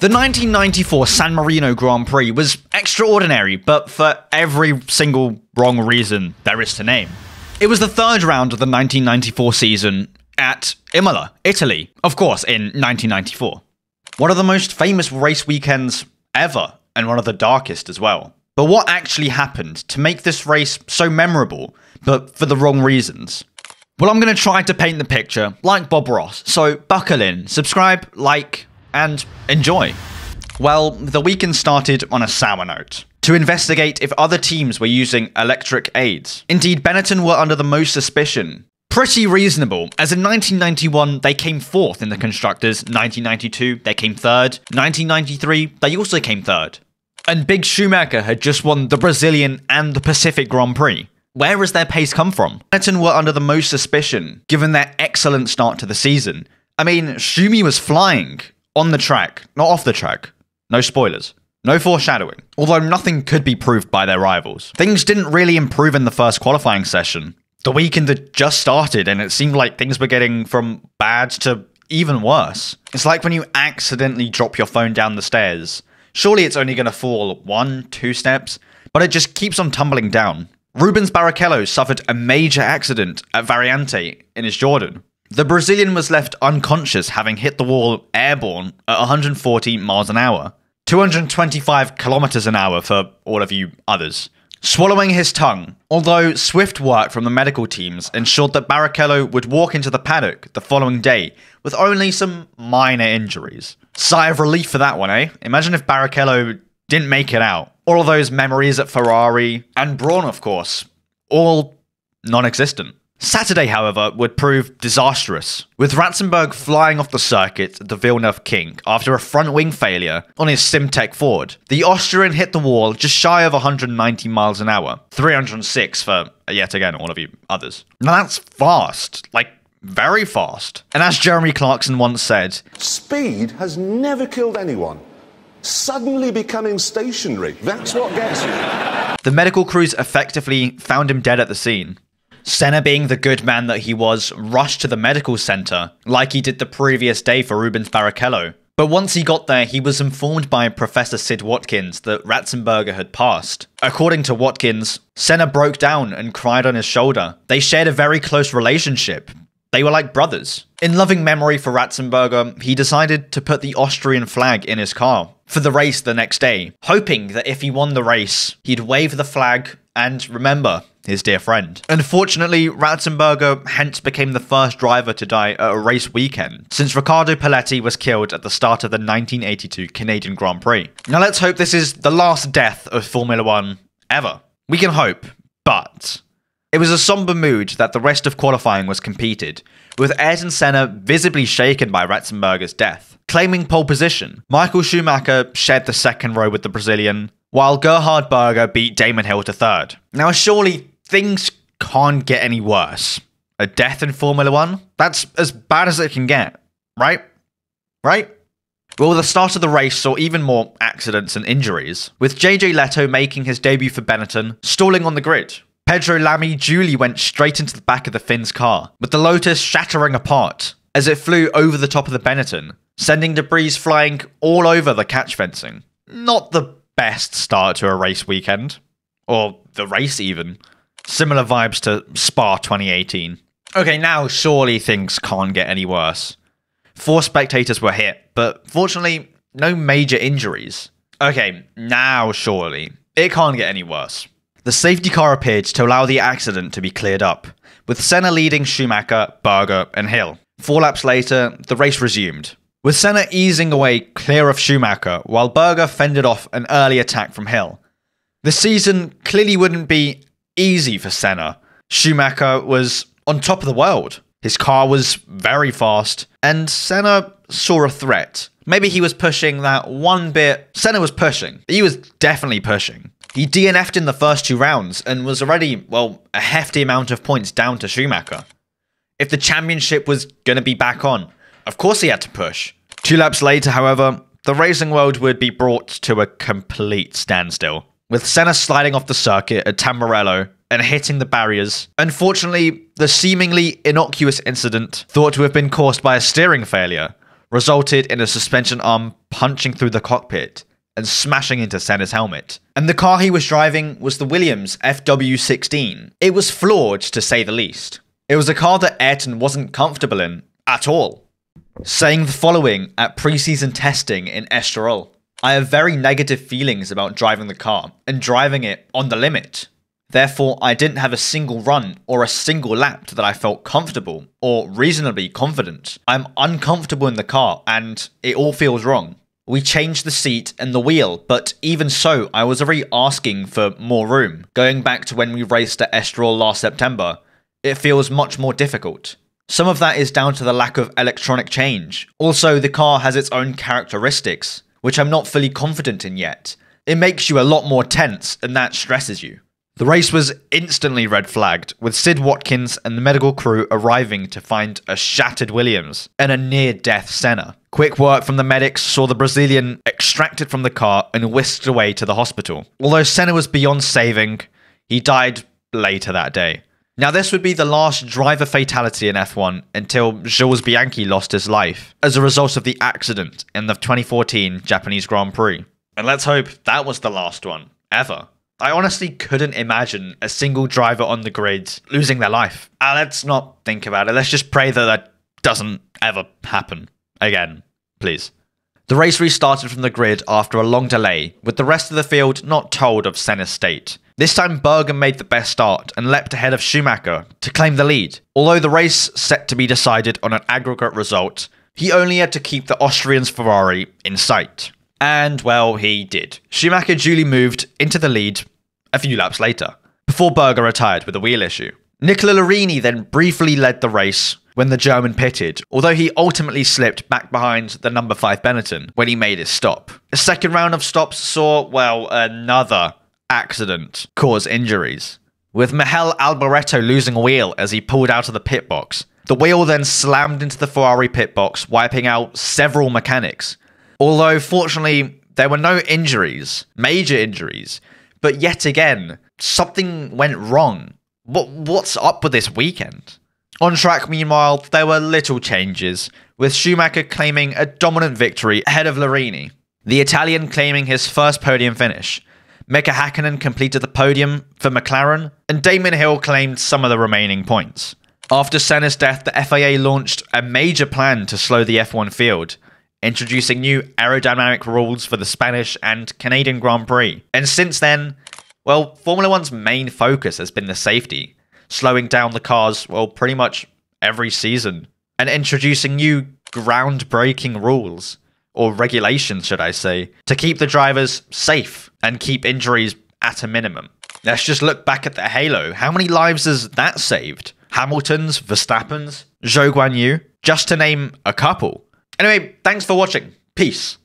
The 1994 San Marino Grand Prix was extraordinary, but for every single wrong reason there is to name. It was the third round of the 1994 season at Imola, Italy, of course, in 1994. One of the most famous race weekends ever, and one of the darkest as well. But what actually happened to make this race so memorable, but for the wrong reasons? Well, I'm going to try to paint the picture like Bob Ross, so buckle in, subscribe, like, and enjoy. Well, the weekend started on a sour note. To investigate if other teams were using electric aids. Indeed, Benetton were under the most suspicion. Pretty reasonable, as in 1991 they came 4th in the Constructors, 1992 they came 3rd, 1993 they also came 3rd. And Big Schumacher had just won the Brazilian and the Pacific Grand Prix. Where has their pace come from? Benetton were under the most suspicion, given their excellent start to the season. I mean, Schumi was flying. On the track, not off the track. No spoilers. No foreshadowing. Although nothing could be proved by their rivals. Things didn't really improve in the first qualifying session. The weekend had just started and it seemed like things were getting from bad to even worse. It's like when you accidentally drop your phone down the stairs. Surely it's only going to fall 1-2 steps, but it just keeps on tumbling down. Rubens Barrichello suffered a major accident at Variante in his Jordan. The Brazilian was left unconscious, having hit the wall airborne at 140 miles an hour. 225 kilometers an hour for all of you others. Swallowing his tongue, although swift work from the medical teams ensured that Barrichello would walk into the paddock the following day with only some minor injuries. Sigh of relief for that one, eh? Imagine if Barrichello didn't make it out. All of those memories at Ferrari, and Brawn of course, all non-existent. Saturday, however, would prove disastrous, with Ratzenberger flying off the circuit at the Villeneuve Kink after a front wing failure on his Simtek Ford. The Austrian hit the wall just shy of 190 miles an hour, 306 for, yet again, all of you others. Now that's fast, like very fast. And as Jeremy Clarkson once said, "Speed has never killed anyone. Suddenly becoming stationary, that's what gets you." The medical crews effectively found him dead at the scene. Senna, being the good man that he was, rushed to the medical centre, like he did the previous day for Rubens Barrichello. But once he got there, he was informed by Professor Sid Watkins that Ratzenberger had passed. According to Watkins, Senna broke down and cried on his shoulder. They shared a very close relationship. They were like brothers. In loving memory for Ratzenberger, he decided to put the Austrian flag in his car for the race the next day, hoping that if he won the race, he'd wave the flag and remember his dear friend. Unfortunately, Ratzenberger hence became the first driver to die at a race weekend, since Ricardo Paletti was killed at the start of the 1982 Canadian Grand Prix. Now let's hope this is the last death of Formula 1 ever. We can hope, but it was a somber mood that the rest of qualifying was competed, with Ayrton Senna visibly shaken by Ratzenberger's death. Claiming pole position, Michael Schumacher shared the second row with the Brazilian, while Gerhard Berger beat Damon Hill to third. Now surely things can't get any worse. A death in Formula 1? That's as bad as it can get, right? Right? Well, the start of the race saw even more accidents and injuries, with JJ Leto making his debut for Benetton, stalling on the grid. Pedro Lamy duly went straight into the back of the Finn's car, with the Lotus shattering apart as it flew over the top of the Benetton, sending debris flying all over the catch fencing. Not the best start to a race weekend. Or the race even. Similar vibes to Spa 2018. Okay, now surely things can't get any worse. 4 spectators were hit, but fortunately, no major injuries. Okay, now surely it can't get any worse. The safety car appeared to allow the accident to be cleared up, with Senna leading Schumacher, Berger, and Hill. 4 laps later, the race resumed, with Senna easing away clear of Schumacher, while Berger fended off an early attack from Hill. The season clearly wouldn't be easy for Senna. Schumacher was on top of the world. His car was very fast, and Senna saw a threat. Maybe he was pushing that one bit. Senna was pushing. He was definitely pushing. He DNF'd in the first 2 rounds and was already, well, a hefty amount of points down to Schumacher. If the championship was going to be back on, of course he had to push. 2 laps later, however, the racing world would be brought to a complete standstill, with Senna sliding off the circuit at Tamburello and hitting the barriers. Unfortunately, the seemingly innocuous incident, thought to have been caused by a steering failure, resulted in a suspension arm punching through the cockpit and smashing into Senna's helmet. And the car he was driving was the Williams FW16. It was flawed, to say the least. It was a car that Ayrton wasn't comfortable in at all, saying the following at pre-season testing in Estoril. I have very negative feelings about driving the car and driving it on the limit. Therefore, I didn't have a single run or a single lap that I felt comfortable or reasonably confident. I'm uncomfortable in the car and it all feels wrong. We changed the seat and the wheel, but even so, I was already asking for more room. Going back to when we raced at Estoril last September, it feels much more difficult. Some of that is down to the lack of electronic change. Also, the car has its own characteristics, which I'm not fully confident in yet. It makes you a lot more tense and that stresses you. The race was instantly red flagged, with Sid Watkins and the medical crew arriving to find a shattered Williams and a near-death Senna. Quick work from the medics saw the Brazilian extracted from the car and whisked away to the hospital. Although Senna was beyond saving, he died later that day. Now this would be the last driver fatality in F1 until Jules Bianchi lost his life as a result of the accident in the 2014 Japanese Grand Prix. And let's hope that was the last one, ever. I honestly couldn't imagine a single driver on the grid losing their life. Let's not think about it. Let's just pray that that doesn't ever happen again, please. The race restarted from the grid after a long delay, with the rest of the field not told of Senna's state. This time Berger made the best start and leapt ahead of Schumacher to claim the lead. Although the race set to be decided on an aggregate result, he only had to keep the Austrian's Ferrari in sight. And well, he did. Schumacher duly moved into the lead a few laps later, before Berger retired with a wheel issue. Nicola Lorini then briefly led the race when the German pitted, although he ultimately slipped back behind the number 5 Benetton when he made his stop. A second round of stops saw, well, another accident cause injuries, with Michele Alboreto losing a wheel as he pulled out of the pit box. The wheel then slammed into the Ferrari pit box, wiping out several mechanics. Although, fortunately, there were no injuries, major injuries, but yet again, something went wrong. What's up with this weekend? On track, meanwhile, there were little changes, with Schumacher claiming a dominant victory ahead of Lorini, the Italian claiming his first podium finish. Mika Häkkinen completed the podium for McLaren, and Damon Hill claimed some of the remaining points. After Senna's death, the FIA launched a major plan to slow the F1 field, introducing new aerodynamic rules for the Spanish and Canadian Grand Prix. And since then, well, Formula 1's main focus has been the safety, slowing down the cars, well, pretty much every season, and introducing new groundbreaking rules, or regulations, should I say, to keep the drivers safe and keep injuries at a minimum. Let's just look back at the Halo. How many lives has that saved? Hamilton's, Verstappen's, Zhou Guan Yu, just to name a couple. Anyway, thanks for watching. Peace.